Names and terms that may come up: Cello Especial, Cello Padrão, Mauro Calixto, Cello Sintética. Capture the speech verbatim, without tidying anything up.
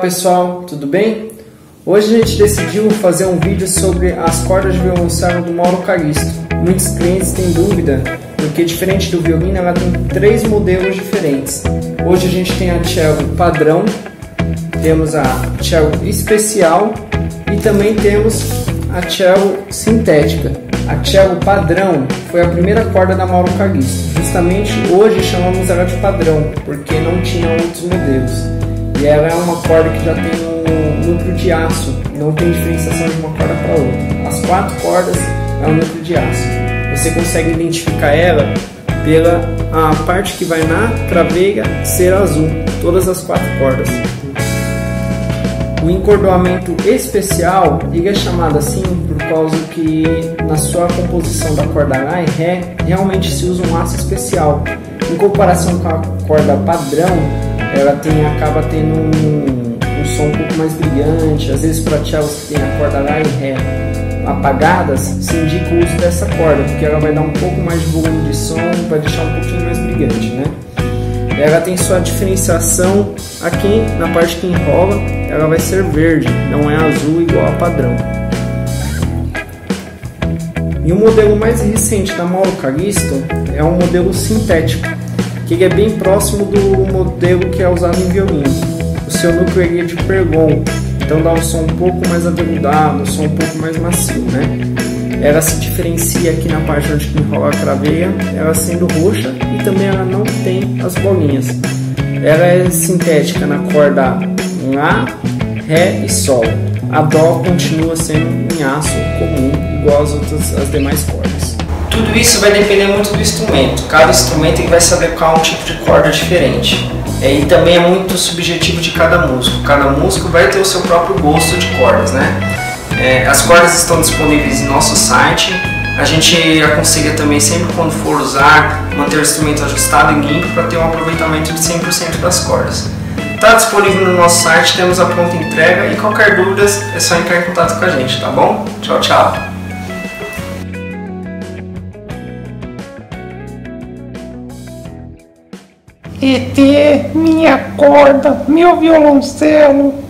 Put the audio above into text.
Olá pessoal, tudo bem? Hoje a gente decidiu fazer um vídeo sobre as cordas de violoncelo do Mauro Calixto. Muitos clientes têm dúvida, porque diferente do violino ela tem três modelos diferentes. Hoje a gente tem a Cello Padrão, temos a Cello Especial e também temos a Cello Sintética. A Cello Padrão foi a primeira corda da Mauro Calixto. Justamente hoje chamamos ela de Padrão, porque não tinha outros modelos. E ela é uma corda que já tem um núcleo de aço, não tem diferenciação de uma corda para outra. As quatro cordas é um núcleo de aço. Você consegue identificar ela pela a parte que vai na traveira ser azul, todas as quatro cordas. O encordoamento especial ele é chamado assim por causa que na sua composição da corda Lá e Ré realmente se usa um aço especial. Em comparação com a corda Padrão, ela tem, acaba tendo um, um som um pouco mais brilhante. Às vezes para cellos que tem a corda Lá e Ré apagadas, se indica o uso dessa corda, porque ela vai dar um pouco mais de volume de som, vai deixar um pouquinho mais brilhante, né? Ela tem sua diferenciação aqui na parte que enrola, ela vai ser verde, não é azul igual a Padrão. E o modelo mais recente da Mauro Calixto é um modelo sintético, que é bem próximo do modelo que é usado em violino. O seu núcleo é de pergol, então dá um som um pouco mais aveludado, um som um pouco mais macio, né? Ela se diferencia aqui na parte onde enrola a craveira, ela sendo roxa, e também ela não tem as bolinhas. Ela é sintética na corda Lá, Ré e Sol. A Dó continua sendo em aço comum, igual às outras, às demais cordas. Tudo isso vai depender muito do instrumento. Cada instrumento ele vai se adequar a um tipo de corda diferente. E também é muito subjetivo de cada músico. Cada músico vai ter o seu próprio gosto de cordas, né? É, as cordas estão disponíveis em nosso site. A gente aconselha também, sempre quando for usar, manter o instrumento ajustado e limpo para ter um aproveitamento de cem por cento das cordas. Está disponível no nosso site, temos a pronta entrega e qualquer dúvida é só entrar em contato com a gente, tá bom? Tchau, tchau! E T, minha corda, meu violoncelo.